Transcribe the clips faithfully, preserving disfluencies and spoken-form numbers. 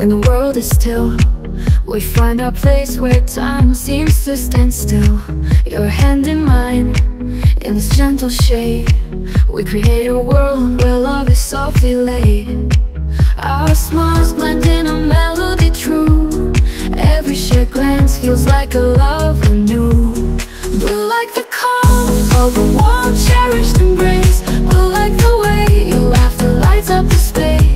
When the world is still, we find our place where time seems to stand still. Your hand in mine, in this gentle shade, we create a world where love is softly laid. Our smiles blend in a melody true. Every shared glance feels like a love anew. Blue like the calm of a warm cherished embrace. Blue like the way your laughter lights up the space.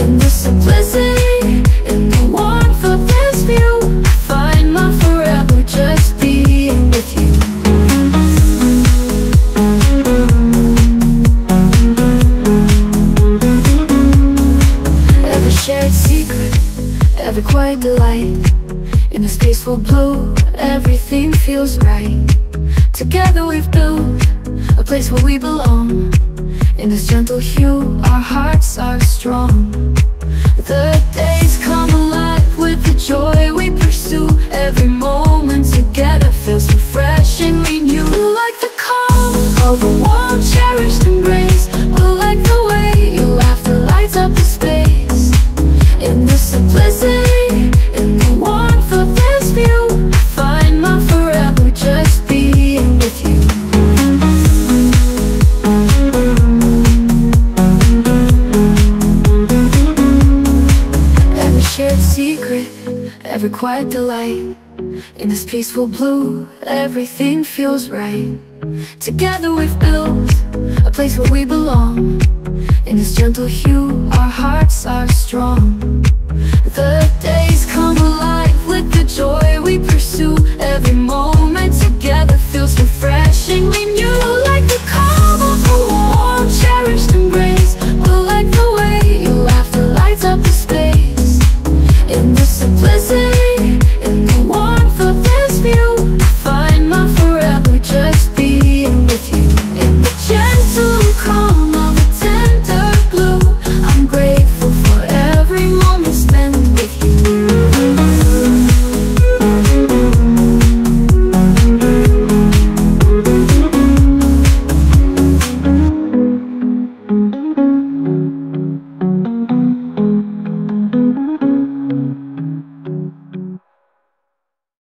In the simplicity, in the warmth of this view, I find my forever just being with you. Every shared secret, every quiet delight, in this peaceful blue, everything feels right. Together we've built a place where we belong. In this gentle hue, our hearts are strong. The days come alive with the joy we pursue. Every moment together feels refreshing, renewed. Blue like the calm of a warm cherished embrace. Blue like the way your laughter lights up the space. In the simplicity, in the warmth of this view, I find my forever just being with you. Every shared secret, every quiet delight, in this peaceful blue, everything feels right. Together we've built a place where we belong. In this gentle hue, our hearts are strong. The days come alive with the joy we pursue every morning.